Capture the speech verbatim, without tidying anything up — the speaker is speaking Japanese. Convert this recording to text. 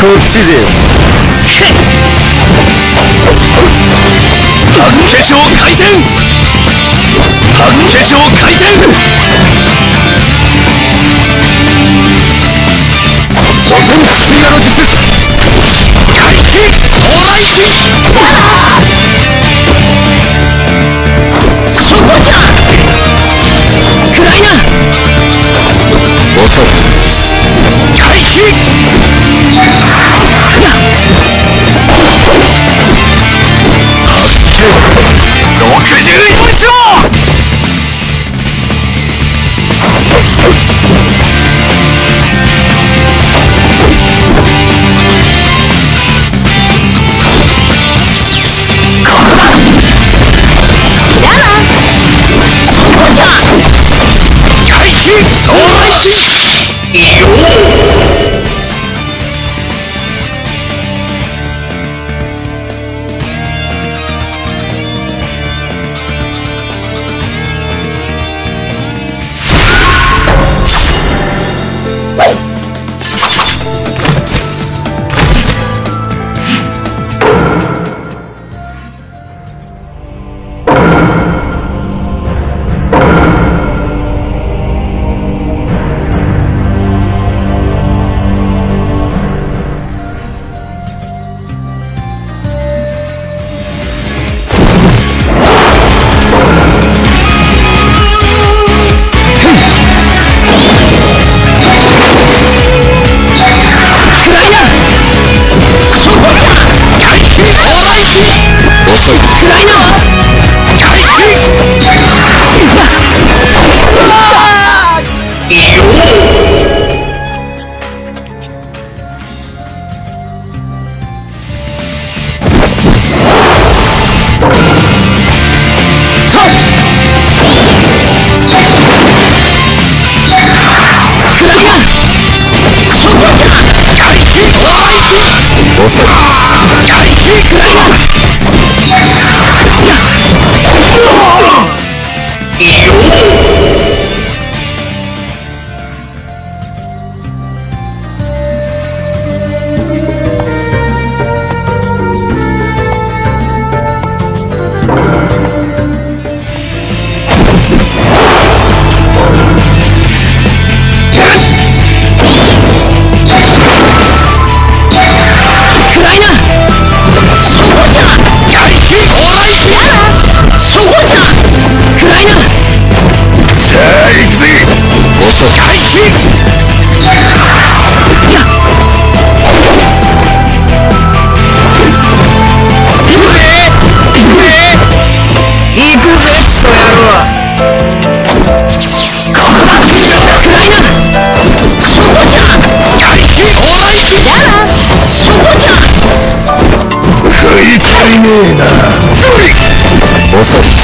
こっちでよ。半化粧回転、半化粧回転、ほとんど口柄の術怪奇往来機さあそこじゃ暗いな遅い怪奇いねえな。遅い。